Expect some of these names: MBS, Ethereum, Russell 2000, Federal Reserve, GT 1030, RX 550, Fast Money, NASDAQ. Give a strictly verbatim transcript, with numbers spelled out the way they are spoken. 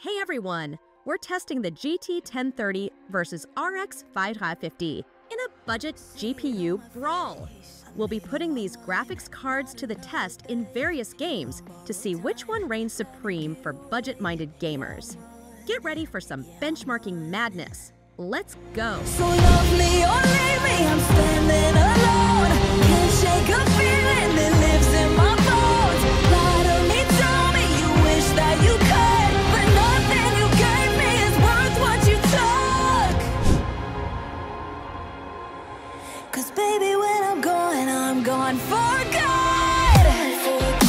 Hey everyone, we're testing the G T ten thirty versus R X five fifty in a budget G P U brawl. We'll be putting these graphics cards to the test in various games to see which one reigns supreme for budget-minded gamers. Get ready for some benchmarking madness. Let's go. So love me or leave me, I'm standing alone. Can't shake a feeling that lives in my bones. Lie to me, tell me you wish that you could, but nothing you gave me is worth what you took. Cause baby, when I'm gone, I'm gone for good.